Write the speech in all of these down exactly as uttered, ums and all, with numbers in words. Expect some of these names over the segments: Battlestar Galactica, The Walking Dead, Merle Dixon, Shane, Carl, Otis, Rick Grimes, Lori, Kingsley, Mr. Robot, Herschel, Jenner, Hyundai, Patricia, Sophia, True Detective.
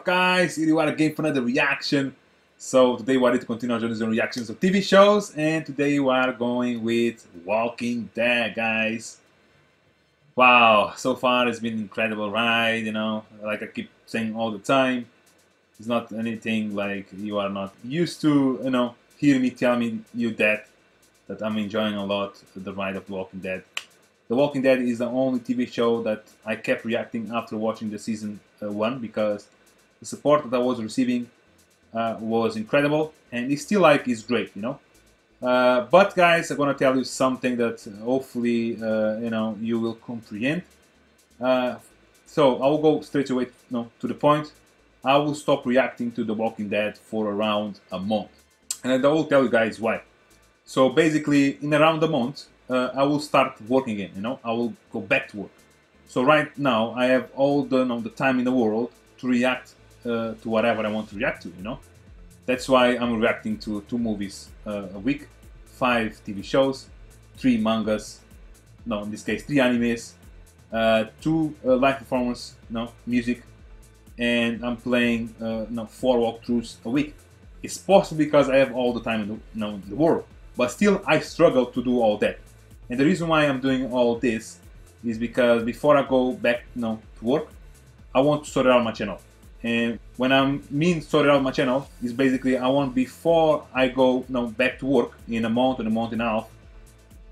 up, guys? Here we are again for another reaction. So today we are to continue our journeys and reactions of T V shows, and today we are going with Walking Dead, guys. Wow, so far it's been an incredible ride, you know, like I keep saying all the time. It's not anything like you are not used to, you know, hear me tell me you that, that I'm enjoying a lot the ride of Walking Dead. The Walking Dead is the only T V show that I kept reacting after watching the season uh, one, because the support that I was receiving uh, was incredible, and it's still like is great, you know. Uh, but guys, I'm gonna tell you something that hopefully uh, you know you will comprehend. Uh, so I will go straight away, no, to the point. I will stop reacting to The Walking Dead for around a month, and I will tell you guys why. So basically, in around a month. Uh, I will start working again, you know, I will go back to work. So right now I have all the, you know, the time in the world to react uh, to whatever I want to react to, you know. That's why I'm reacting to two movies uh, a week, five T V shows, three mangas, no, in this case three animes, uh, two uh, live performances, no, music, and I'm playing uh, no, four walkthroughs a week. It's possible because I have all the time in the, you know, in the world, but still I struggle to do all that. And the reason why I'm doing all this is because before I go back, you know, to work, I want to sort out my channel. And when I mean sort out my channel, is basically I want before I go, you know, back to work in a month or a month and a half,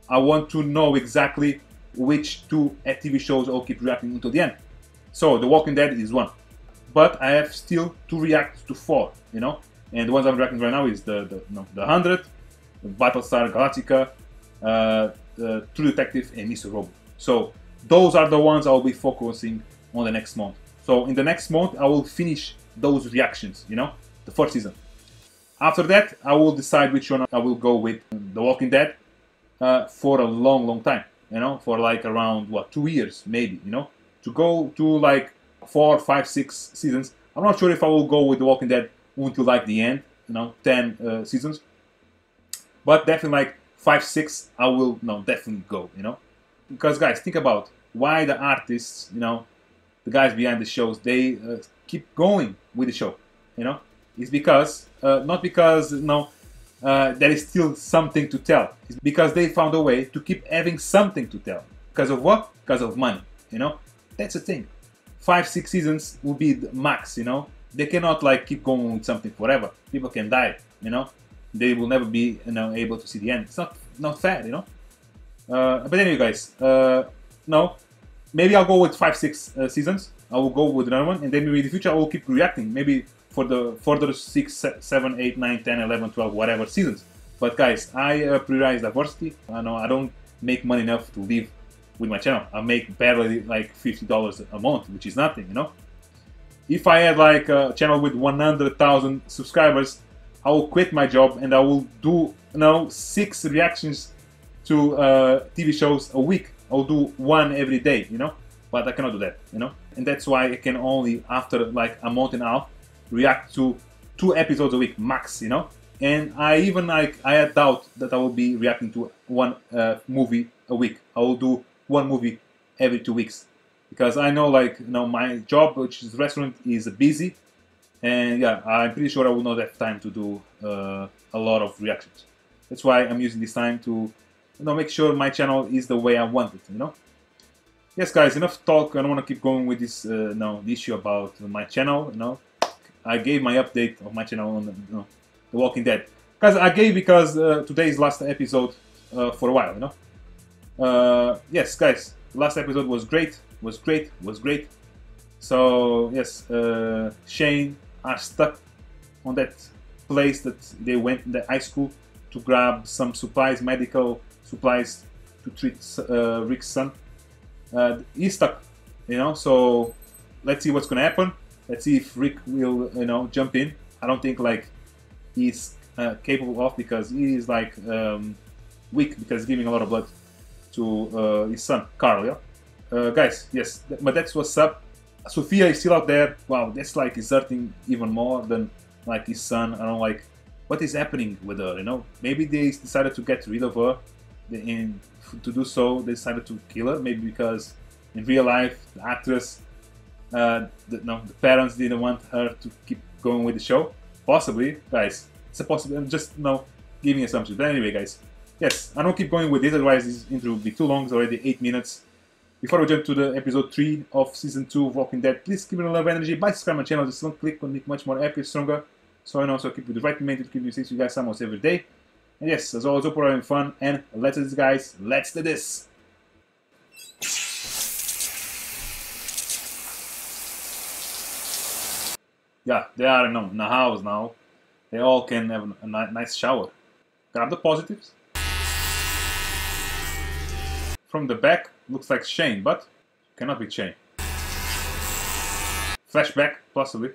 I want to know exactly which two T V shows I'll keep reacting until the end. So The Walking Dead is one, but I have still to react to four, you know. And the ones I'm reacting right now is the the, you know, the one hundred, the Battlestar Galactica, Uh, Uh, True Detective and Mister Robot. So those are the ones I'll be focusing on the next month. So in the next month I will finish those reactions, you know, the first season. After that I will decide which one I will go with The Walking Dead uh, for a long long time, you know, for like around what, two years maybe, you know, to go to like four, five, six seasons. I'm not sure if I will go with The Walking Dead until like the end, you know, ten uh, seasons, but definitely like Five, six, I will no definitely go, you know, because guys, think about why the artists, you know, the guys behind the shows, they uh, keep going with the show, you know. It's because uh, not because you know uh, there is still something to tell. It's because they found a way to keep having something to tell. Because of what? Because of money, you know. That's the thing. Five, six seasons will be the max, you know. They cannot like keep going with something forever. People can die, you know. They will never be, you know, able to see the end. It's not not fair, you know. Uh, but anyway, guys, uh, no, maybe I'll go with five, six uh, seasons. I will go with another one, and then maybe in the future I will keep reacting. Maybe for the further six, seven, eight, nine, ten, eleven, twelve, whatever seasons. But guys, I uh, prioritize diversity. I know I don't make money enough to live with my channel. I make barely like fifty dollars a month, which is nothing, you know. If I had like a channel with one hundred thousand subscribers, I will quit my job and I will do now six reactions to uh, T V shows a week. I'll do one every day, you know, but I cannot do that, you know, and that's why I can only after like a month and a half react to two episodes a week max, you know. And I even like I had doubt that I will be reacting to one uh, movie a week. I will do one movie every two weeks because I know like, you know, my job, which is restaurant, is busy. And yeah, I'm pretty sure I will not have time to do uh, a lot of reactions. That's why I'm using this time to, you know, make sure my channel is the way I want it, you know. Yes guys, enough talk. I don't want to keep going with this uh, no, the issue about my channel, you know. I gave my update of my channel on the, you know, The Walking Dead. Because I gave because uh, today is last episode uh, for a while, you know. Uh, yes guys, last episode was great, was great, was great. So yes, uh, Shane are stuck on that place that they went in the high school to grab some supplies, medical supplies to treat uh, Rick's son. Uh, he's stuck, you know, so let's see what's gonna happen. Let's see if Rick will, you know, jump in. I don't think like he's uh, capable of, because he is like um, weak, because he's giving a lot of blood to uh, his son, Carl, yeah? Uh, guys, yes, but that's what's up. Sophia is still out there. Wow, that's like is hurting even more than like his son. I don't like what is happening with her, you know. Maybe they decided to get rid of her, and to do so they decided to kill her. Maybe because in real life the actress uh, the, no, the parents didn't want her to keep going with the show. Possibly, guys. It's a possible. I'm just no giving assumptions. But anyway, guys. Yes, I don't keep going with this, otherwise this intro will be too long. It's already eight minutes. Before we jump to the episode three of season two of Walking Dead, please keep it on love energy by subscribing to my channel. Just one click will make much more epic, stronger. So I know, so keep with the right mental to keep you safe, you guys, almost every day. And yes, as always, hope we're having fun. And let's do this, guys. Let's do this. Yeah, they are in the house now. They all can have a nice shower. Grab the positives. From the back, looks like Shane, but cannot be Shane. Flashback, possibly.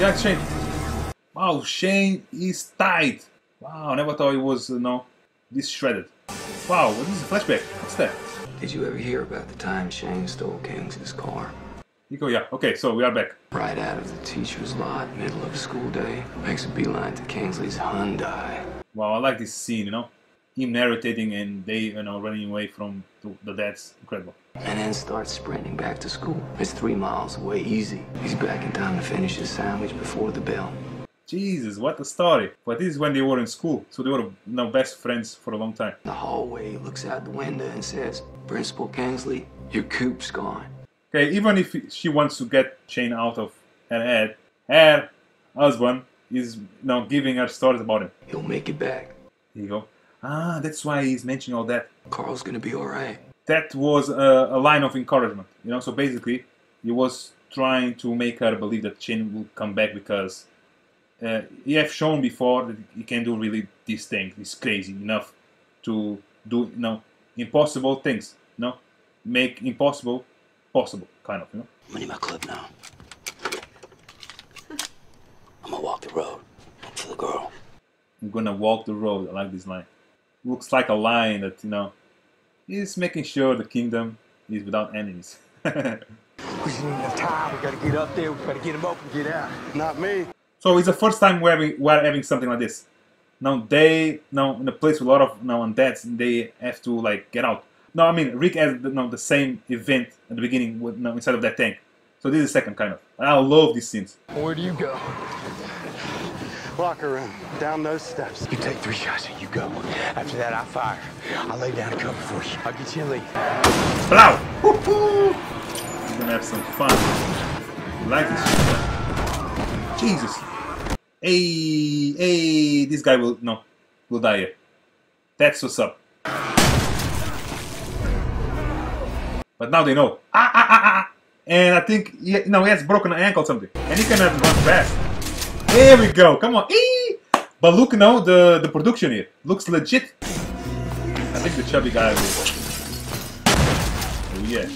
Yeah, it's Shane. Wow, Shane is tied. Wow, never thought he was, you know, this shredded. Wow, what is a flashback? What's that? Did you ever hear about the time Shane stole Kingsley's car? Nico, yeah. Okay, so we are back. Right out of the teacher's lot, middle of school day, makes a beeline to Kingsley's Hyundai. Wow, I like this scene, you know? Him narrating and they, you know, running away from the dads. Incredible. And then starts sprinting back to school. It's three miles away, easy. He's back in time to finish his sandwich before the bell. Jesus, what a story. But this is when they were in school, so they were, you know, best friends for a long time. In the hallway, he looks out the window and says, Principal Kingsley, your coup's gone. Okay, even if she wants to get Shane out of her head, her husband is, you know, giving her stories about him. He'll make it back. There you go. Ah, that's why he's mentioning all that. Carl's gonna be alright. That was a, a line of encouragement, you know, so basically he was trying to make her believe that Shane will come back because uh, he have shown before that he can do really these things. He's crazy enough to do, you know, impossible things, you know, make impossible possible, kind of, you know. I'm gonna need my clip now. I'm gonna walk the road up to the girl. I'm gonna walk the road. I like this line. Looks like a line that, you know, is making sure the kingdom is without enemies. We just need enough time. We gotta get up there. We gotta get him up and get out. Not me. So it's the first time we're having, we're having something like this. Now they, now in a place with a lot of now undeads, they have to like get out. No, I mean Rick has the, no, the same event at the beginning with, no, inside of that tank. So this is the second kind of. I love these scenes. Where do you go? Locker room, down those steps. You take three shots and you go. After that, I fire. I'll lay down cover for you. I'll get you a lead. Blow! Woohoo! We're gonna have some fun. I like this shit. Jesus. Hey, hey, this guy will, no, will die here. That's what's up. But now they know. Ah, ah, ah, ah. And I think, you know, he has broken an ankle or something. And he cannot run fast. There we go, come on. Eee! But look now, the, the production here looks legit. I think the chubby guy will. Oh yeah.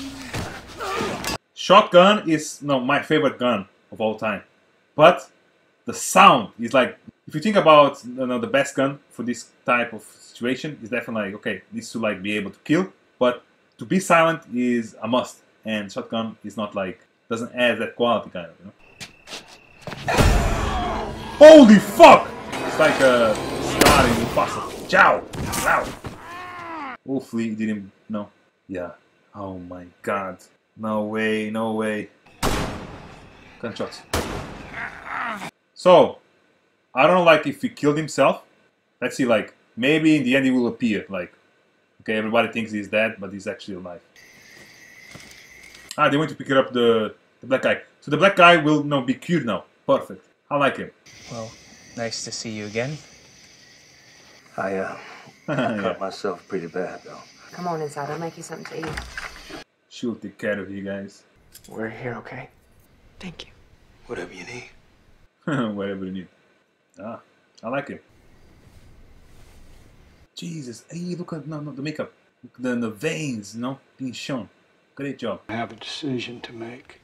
Shotgun is no my favorite gun of all time. But the sound is like, if you think about, you know, the best gun for this type of situation is definitely like, okay, needs to like be able to kill, but to be silent is a must. And shotgun is not like, doesn't add that quality kind of, you know? Holy fuck! It's like a star in Mufasa. Ciao! Wow! Hopefully he didn't... No. Yeah. Oh my god. No way, no way. Gunshots. So, I don't know, like, if he killed himself. Let's see, like, maybe in the end he will appear. Like, okay, everybody thinks he's dead, but he's actually alive. Ah, they went to pick up the, the black guy. So the black guy will no, be cured now. Perfect. I like him. Well, nice to see you again. I, uh, I cut myself pretty bad, though. Come on inside, I'll make you something to eat. She'll take care of you guys. We're here, okay? Thank you. Whatever you need. Whatever you need. Ah, I like him. Jesus, hey, look at no, no, the makeup. Look at the, the veins, you know, being shown. Great job. I have a decision to make.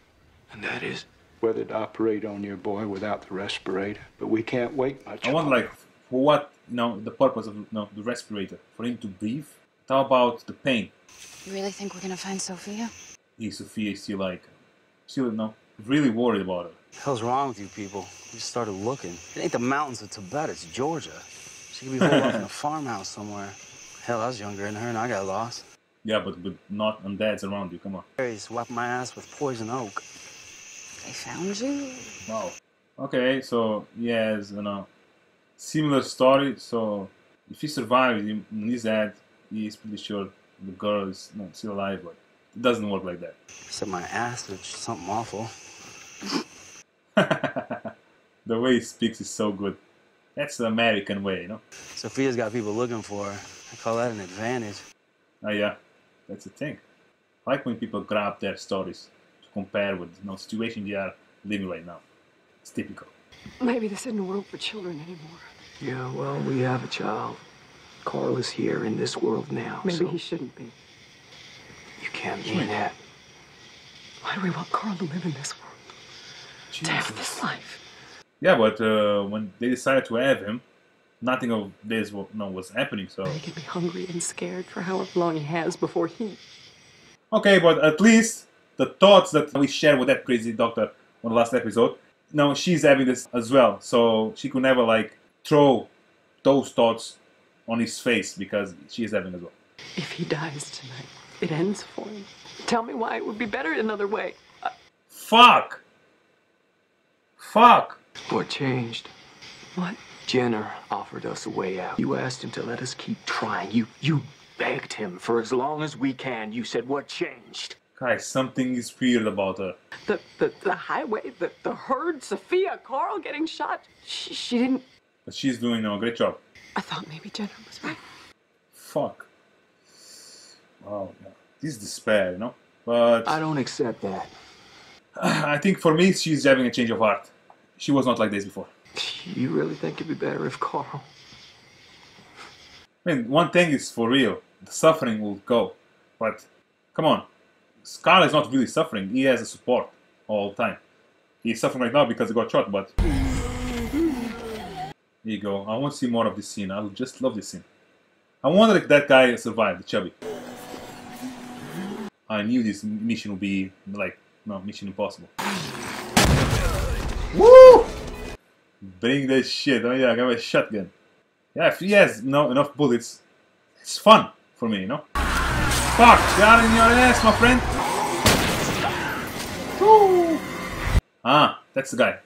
And that is? Whether to operate on your boy without the respirator, but we can't wait much. I want like for what? No, the purpose of no the respirator for him to breathe. But how about the pain? You really think we're gonna find Sophia? Yeah, Sophia is still like, still no, really worried about her. What the hell's wrong with you people? You just started looking. It ain't the mountains of Tibet, it's Georgia. She could be holed up in a farmhouse somewhere. Hell, I was younger than her and I got lost. Yeah, but but not undeads around you. Come on. They swapped my ass with poison oak. They found you. Wow. Okay, so yeah, it's you know, similar story. So if he survives in his head, he's pretty sure the girl is not still alive. But it doesn't work like that. Except my ass, which is something awful. The way he speaks is so good. That's the American way, you know? Sophia's got people looking for her. I call that an advantage. Oh yeah, that's the thing. I like when people grab their stories to compare with the you know, situation they are living right now. It's typical. Maybe this isn't a world for children anymore. Yeah, well, we have a child. Carl is here in this world now, Maybe so he shouldn't be. You can't mean that. Why do we want Carl to live in this world? Jesus. To have this life? Yeah, but uh, when they decided to have him, nothing of this was, no, was happening, so... He can be hungry and scared for however long he has before he... Okay, but at least the thoughts that we shared with that crazy doctor on the last episode, now she's having this as well, so she could never, like, throw those thoughts on his face because she is having as well. If he dies tonight, it ends for him. Tell me why it would be better another way. I... Fuck! Fuck! What changed? What? Jenner offered us a way out. You asked him to let us keep trying. You you begged him for as long as we can. You said, what changed? Guys, something is weird about her. The the, the highway, the, the herd, Sophia, Carl getting shot. She, she didn't... But she's doing a great job. I thought maybe Jenner was right. Fuck. Wow. This is despair, you know? But... I don't accept that. I think for me, she's having a change of heart. She was not like this before. You really think it'd be better if Carl... I mean, one thing is for real. The suffering will go. But, come on. Carl is not really suffering. He has a support all the time. He's suffering right now because he got shot, but... Here you go. I want to see more of this scene. I just love this scene. I wonder if that guy survived, the chubby. I knew this mission would be, like, no, Mission Impossible. Woo! Bring that shit. Oh yeah, I got a shotgun. Yeah, if he has no enough bullets, it's fun for me, you know? Fuck! Got in your ass, my friend! Woo! Ah, that's the guy.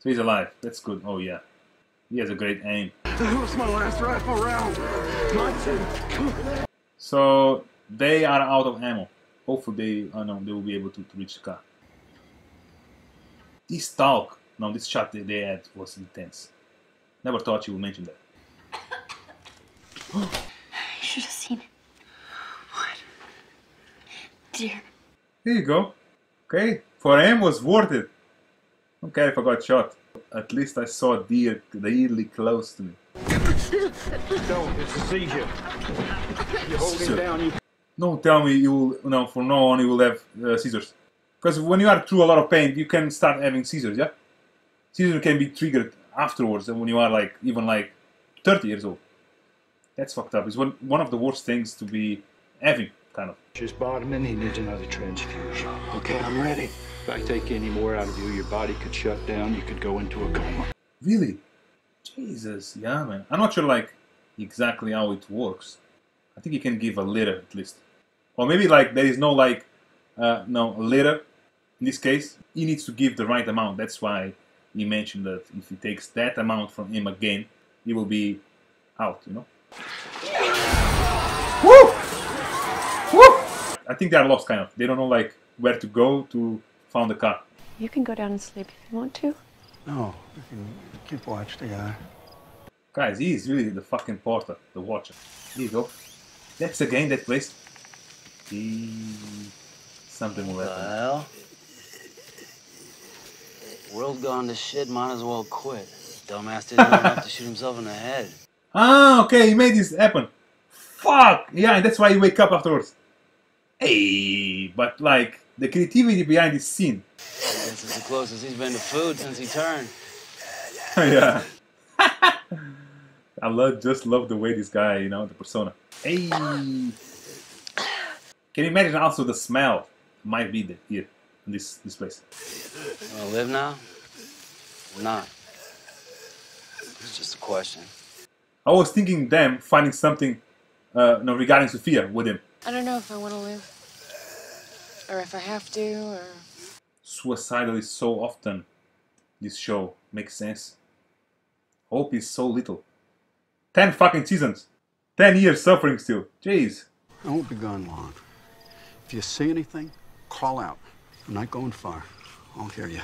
So he's alive. That's good. Oh yeah. He has a great aim. That was my last rifle round. nineteen. So, they are out of ammo. Hopefully they, oh no, they will be able to, to reach the car. This talk, no, this shot that they had was intense. Never thought you would mention that. You should have seen it. What? Dear. Here you go. Okay, for him was worth it. Don't care if I got shot. At least I saw a deer really close to me. No, it's a seizure. You're holding so, down. You... Don't tell me you will, no, from now on you will have uh, scissors. Because when you are through a lot of pain, you can start having seizures, yeah? Seizures can be triggered afterwards when you are like, even like thirty years old. That's fucked up. It's one, one of the worst things to be having, kind of. Just bottom and he needs another transfusion. Okay, I'm ready. If I take any more out of you, your body could shut down, you could go into a coma. Really? Jesus, yeah, man. I'm not sure like exactly how it works. I think you can give a litter at least. Or maybe like there is no like, uh, no, litter. In this case, he needs to give the right amount. That's why he mentioned that if he takes that amount from him again, he will be out, you know? Woo! Woo! I think they are lost, kind of. They don't know, like, where to go to find the car. You can go down and sleep if you want to. No, you can keep watch the guy. Guys, he is really the fucking porter, the watcher. Here you go. That's again that place. He... Something will happen. Well... World gone to shit, might as well quit. Dumbass didn't know enough to shoot himself in the head. Ah, okay, he made this happen. Fuck! Yeah, and that's why you wake up afterwards. Hey, but like, the creativity behind this scene. This is the closest he's been to food since he turned. Yeah. I love, just love the way this guy, you know, the persona. Hey! Can you imagine also the smell might be there, here, in this, this place? You wanna live now? Or not? It's just a question. I was thinking them finding something, uh, no, regarding Sophia with him. I don't know if I want to live, or if I have to, or... Suicidal is so often, this show. Makes sense. Hope is so little. Ten fucking seasons! Ten years suffering still. Jeez. I won't be gone long. If you see anything, call out. I'm not going far. I'll hear you.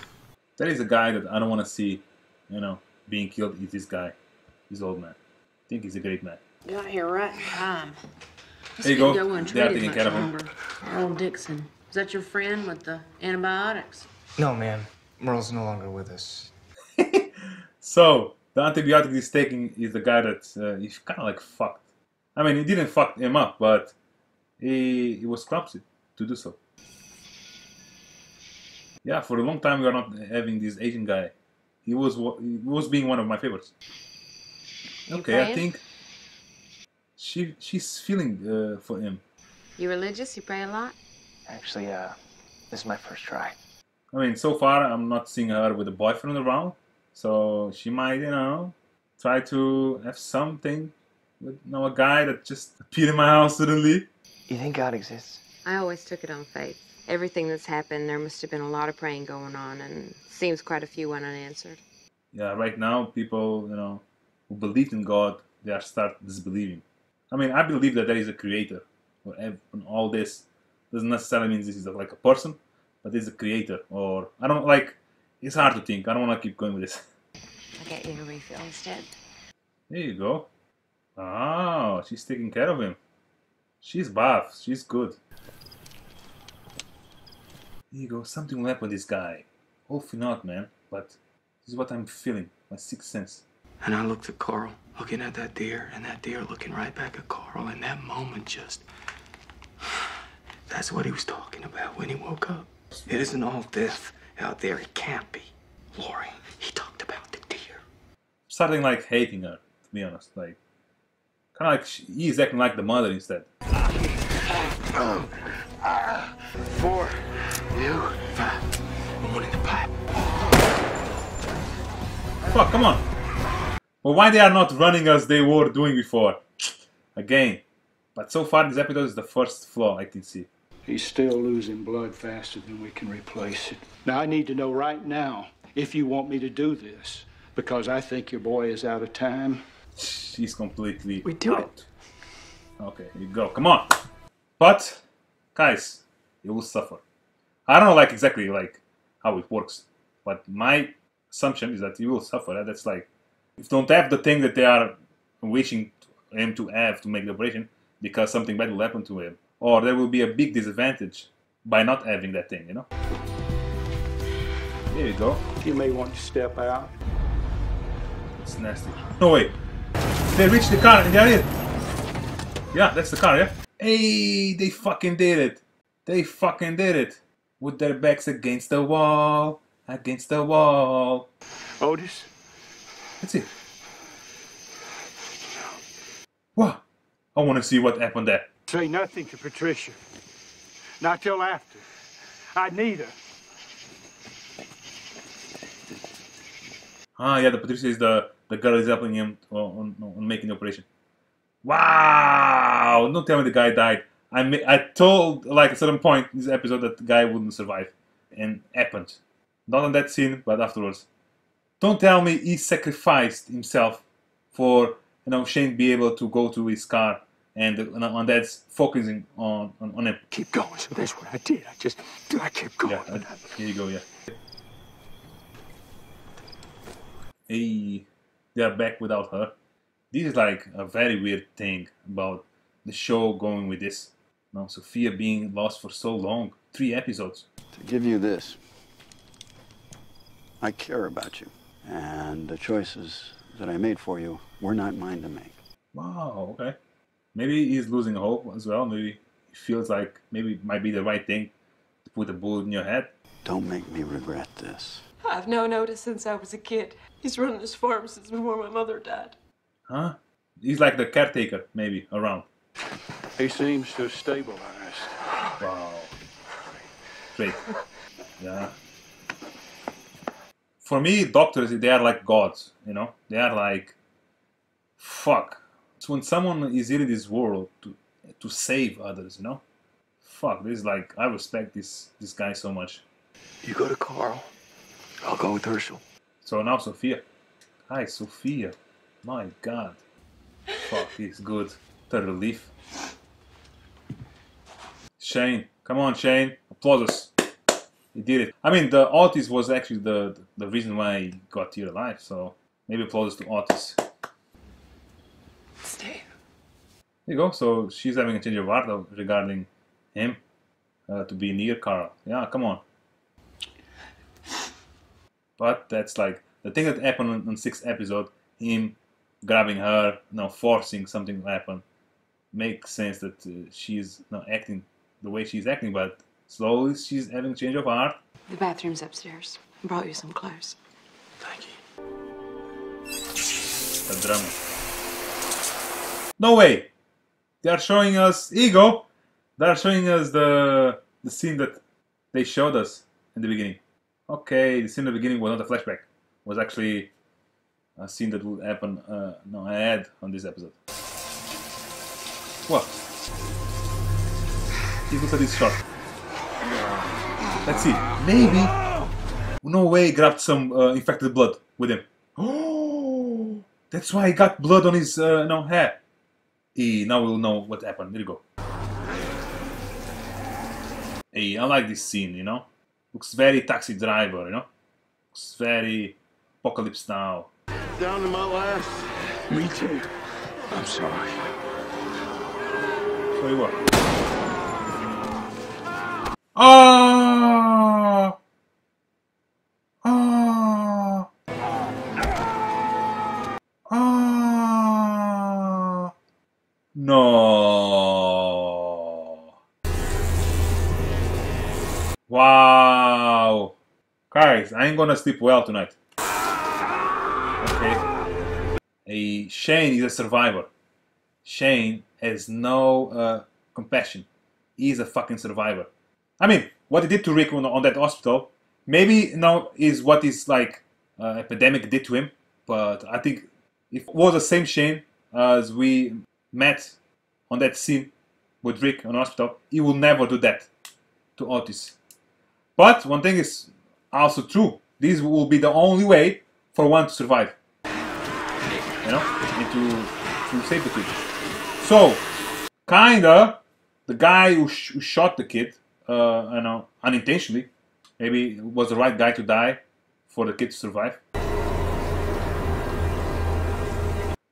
That is a guy that I don't want to see, you know, being killed is this guy. This old man. I think he's a great man. Got here right in time. There you go. They are taking care of him. Merle Dixon. Is that your friend with the antibiotics? No, ma'am. Merle's no longer with us. So, the antibiotic he's taking is the guy that uh, he's kind of like fucked. I mean, he didn't fuck him up, but he, he was clumsy to do so. Yeah, for a long time we are not having this Asian guy. He was he was being one of my favorites. You okay, praying? I think she she's feeling uh, for him. You religious? You pray a lot? Actually, uh, this is my first try. I mean, so far I'm not seeing her with a boyfriend around, so she might, you know, try to have something with, you know, a guy that just appeared in my house suddenly. You think God exists? I always took it on faith. Everything that's happened, there must have been a lot of praying going on, and seems quite a few went unanswered. Yeah, right now, people, you know, who believed in God, they are start disbelieving. I mean, I believe that there is a creator, or all this doesn't necessarily mean this is like a person, but there's a creator, or, I don't, like, it's hard to think, I don't want to keep going with this. I'll get you a refill instead. There you go. Oh, she's taking care of him. She's buff, she's good. There you go, something will happen with this guy. Hopefully not, man, but this is what I'm feeling, my sixth sense. And I looked at Carl, looking at that deer, and that deer looking right back at Carl, and that moment just... That's what he was talking about when he woke up. It isn't all death out there, it can't be. Lori, he talked about the deer. Something like hating her, to be honest, like... Kind of like, she, he's acting like the mother instead. Um, uh, four. You, five, one in the pipe. Fuck, come on. Well, why they are not running as they were doing before? Again. But so far, this episode is the first flaw I can see. He's still losing blood faster than we can replace it. Now, I need to know right now if you want me to do this, because I think your boy is out of time. She's completely We do out. It. Okay, here you go. Come on. But, guys, you will suffer. I don't know, like, exactly, like, how it works, but my assumption is that you will suffer. That's like, if you don't have the thing that they are wishing him to have to make the operation, because something bad will happen to him, or there will be a big disadvantage by not having that thing, you know? There you go. You may want to step out. It's nasty. No way. They reached the car and they are in. Yeah, that's the car, yeah? Hey, they fucking did it. They fucking did it. With their backs against the wall, against the wall. Otis? That's it. What? I want to see what happened there. Say nothing to Patricia. Not till after. I need her. Ah, yeah, the Patricia is the, the girl is helping him on, on, on making the operation. Wow! Don't tell me the guy died. I may, I told, like, at a certain point in this episode that the guy wouldn't survive, and happened. Not on that scene, but afterwards. Don't tell me he sacrificed himself for, you know, Shane be able to go to his car, and on that's focusing on, on on him. Keep going. So that's what I did. I just I kept going. Yeah, I, here you go. Yeah. Hey, they are back without her. This is like a very weird thing about the show going with this. Now, Sophia being lost for so long, three episodes. To give you this, I care about you, and the choices that I made for you were not mine to make. Wow, okay. Maybe he's losing hope as well. Maybe he feels like maybe it might be the right thing to put a bullet in your head. Don't make me regret this. I've known Otis since I was a kid. He's run this farm since before my mother died. Huh? He's like the caretaker, maybe, around. He seems to have stabilized. Wow. Great. Yeah. For me, doctors, they are like gods, you know? They are like... Fuck. It's when someone is in this world to to save others, you know? Fuck, this is like, I respect this this guy so much. You go to Carl, I'll go with Herschel. So now Sophia. Hi, Sophia. My God. Fuck, he's good. The relief. Shane. Come on, Shane. Applause. He did it. I mean, the Otis was actually the, the reason why he got here alive, so maybe applause to Otis. Stay. There you go. So she's having a change of heart regarding him uh, to be near Carl. Yeah, come on. But that's like the thing that happened on, on sixth episode, him grabbing her, you know, forcing something to happen. Makes sense that uh, she's not acting the way she's acting, but slowly she's having a change of heart. The bathroom's upstairs. I brought you some clothes. Thank you. The drama. No way! They are showing us Ego! They are showing us the, the scene that they showed us in the beginning. Okay, the scene in the beginning was not a flashback. It was actually a scene that would happen uh, no, I had on this episode. What? He looks at this shot. Let's see. Maybe. No way he grabbed some uh, infected blood with him. Oh, that's why he got blood on his uh, no hair. Hey, now we'll know what happened. There you go. Hey, I like this scene, you know? Looks very Taxi Driver, you know? Looks very Apocalypse Now. Down to my last. Me too. I'm sorry. So you what? Ah! Ah! Ah! No! Wow! Guys, I ain't gonna sleep well tonight. Okay. Hey, Shane is a survivor. Shane has no uh, compassion. He's a fucking survivor. I mean, what he did to Rick on, on that hospital, maybe now is what is like uh, epidemic did to him. But I think it was the same Shane as we met on that scene with Rick on hospital. He will never do that to Otis. But one thing is also true: this will be the only way for one to survive, you know, and to, to save the kid. So, kinda, the guy who, sh who shot the kid. Uh, I know, unintentionally, maybe it was the right guy to die for the kid to survive.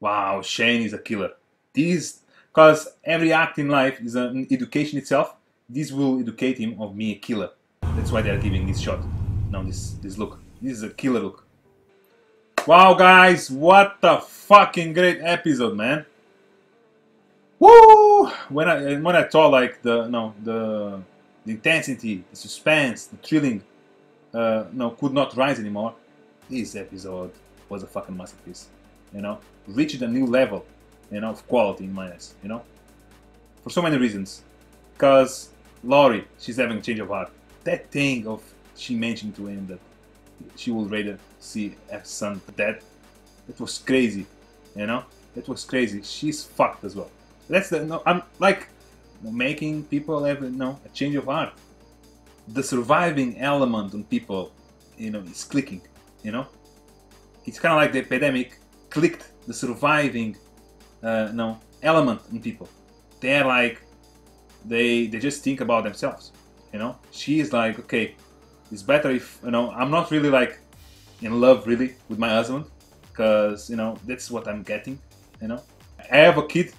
Wow, Shane is a killer. These, because every act in life is an education itself. This will educate him of being a killer. That's why they are giving this shot. Now this this look. This is a killer look. Wow, guys, what a fucking great episode, man. Woo! When I when I saw like the no the The intensity, the suspense, the thrilling, uh, no, could not rise anymore. This episode was a fucking masterpiece, you know? Reached a new level, you know, of quality in my eyes, you know? For so many reasons. Because Lori, she's having a change of heart. That thing of she mentioned to him that she would rather see her son dead, it was crazy, you know? It was crazy. She's fucked as well. That's the, no, I'm like, making people have, you know, a change of heart. The surviving element on people, you know, is clicking, you know? It's kind of like the epidemic clicked the surviving, uh, no, element in people. They're like, they they just think about themselves, you know? She is like, okay, it's better if, you know, I'm not really like in love really with my husband, because, you know, that's what I'm getting, you know? I have a kid,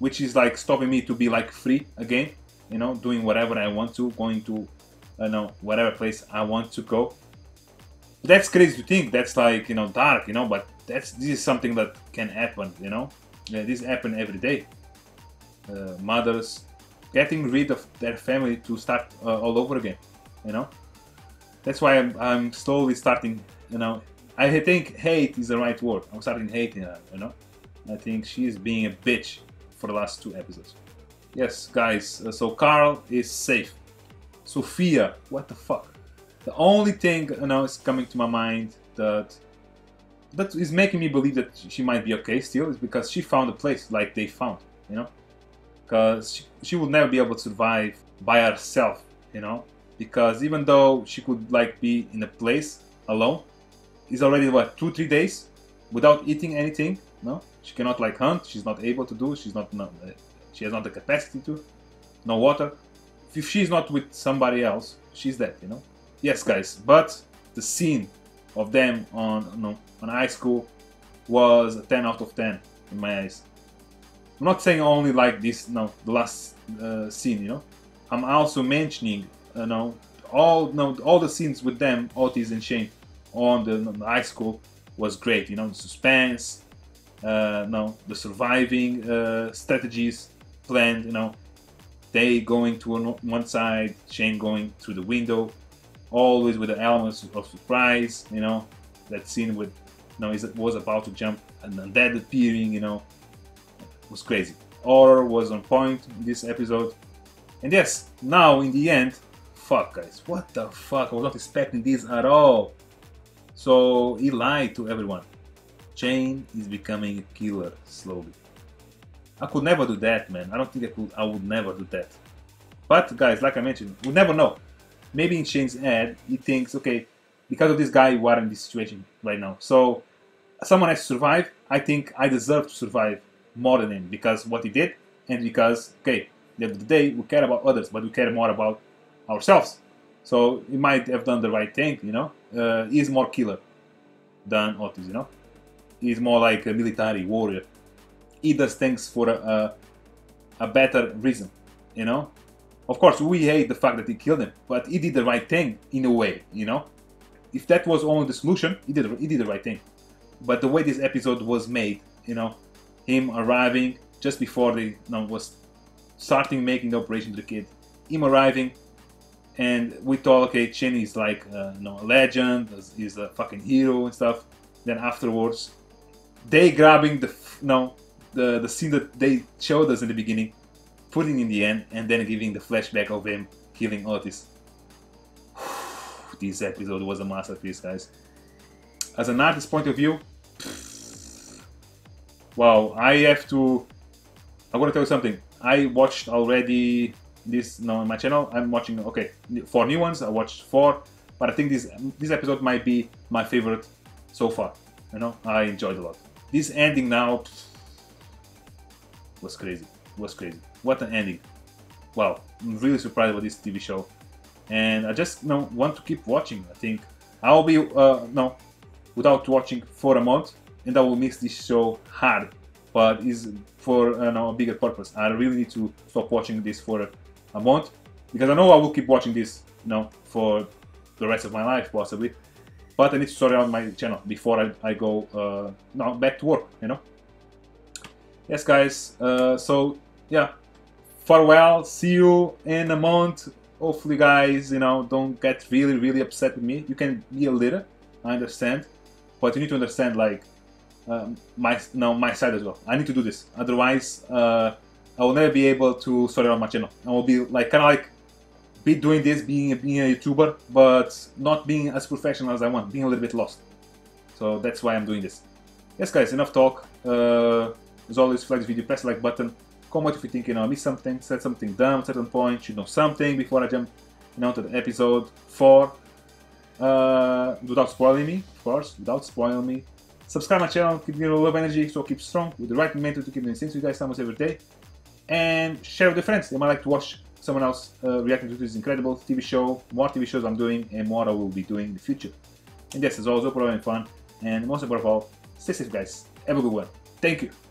which is like stopping me to be like free again, you know, doing whatever I want to, going to, you know, whatever place I want to go. That's crazy to think. That's like, you know, dark, you know, but that's, this is something that can happen, you know. Yeah, this happens every day. Uh, mothers getting rid of their family to start uh, all over again, you know. That's why I'm, I'm slowly starting, you know, I think hate is the right word. I'm starting hating her, you know. I think she's being a bitch for the last two episodes. Yes, guys, uh, so Carl is safe. Sophia, what the fuck? The only thing, you know, is coming to my mind that that is making me believe that she might be okay still is because she found a place like they found, you know? because she, she would never be able to survive by herself, you know, because even though she could like be in a place alone, it's already what, two three days without eating anything. No, she cannot like hunt. She's not able to do. She's not. not uh, she has not the capacity to. No water. If she's not with somebody else, she's dead. You know. Yes, guys. But the scene of them on no, on high school was a ten out of ten in my eyes. I'm not saying only like this. No, the last uh, scene. You know. I'm also mentioning you know all no all the scenes with them, Otis and Shane, on the, on the high school was great. You know, the suspense. Uh, no, the surviving uh, strategies planned, you know, they going to one side, Shane going through the window, always with the elements of surprise, you know, that scene with, you know, it was about to jump and then that appearing, you know, it was crazy. Horror was on point in this episode. And yes, now in the end, fuck guys, what the fuck, I was not expecting this at all. So he lied to everyone. Shane is becoming a killer slowly. I could never do that, man. I don't think I could. I would never do that. But guys, like I mentioned, we never know. Maybe in Shane's head, he thinks, okay, because of this guy, we are in this situation right now. So someone has to survive. I think I deserve to survive more than him because what he did, and because okay, at the end of the day, we care about others, but we care more about ourselves. So he might have done the right thing, you know. Uh, he's more killer than Otis, you know. He's more like a military warrior. He does things for a, a, a better reason, you know? Of course, we hate the fact that he killed him, but he did the right thing in a way, you know? If that was only the solution, he did, he did the right thing. But the way this episode was made, you know, him arriving just before they, you know, was starting making the operation to the kid, him arriving, and we thought, okay, Shane is like uh, you know, a legend, he's a fucking hero and stuff. Then afterwards, they grabbing the no the the scene that they showed us in the beginning, putting in the end, and then giving the flashback of him killing Otis. This episode was a masterpiece, guys. As an artist's point of view, wow! I have to. I want to tell you something. I watched already this no on my channel. I'm watching okay four new ones. I watched four, but I think this this episode might be my favorite so far. You know, I enjoyed a lot. This ending now pff, was crazy, was crazy. What an ending. Wow, I'm really surprised about this T V show. And I just you know, want to keep watching, I think. I'll be, uh, no, without watching for a month, and I will miss this show hard, but it's for uh, no, a bigger purpose. I really need to stop watching this for a month, because I know I will keep watching this you know, for the rest of my life, possibly. But I need to sort out my channel before I, I go uh, now back to work, you know? Yes, guys, uh, so yeah, farewell, see you in a month. Hopefully, guys, you know, don't get really, really upset with me. You can be a little, I understand, but you need to understand, like, um, my, no, my side as well. I need to do this, otherwise, uh, I will never be able to sort out my channel. I will be, like, kind of like, be doing this, being, being a YouTuber, but not being as professional as I want, being a little bit lost. So that's why I'm doing this. Yes, guys, enough talk. Uh, as always, if you like this video, press the like button. Comment if you think, you know, I missed something, said something down at a certain point, should know something before I jump you know, to the episode four. Uh, without spoiling me, of course, without spoiling me. Subscribe my channel, keep giving love energy, so keep strong, with the right mentor to keep doing things with you guys almost every day. And share with your friends, they might like to watch someone else uh, reacting to this incredible T V show, more T V shows I'm doing, and more I will be doing in the future. And yes, as always, hope you're having fun, and most important of all, stay safe, guys. Have a good one. Thank you.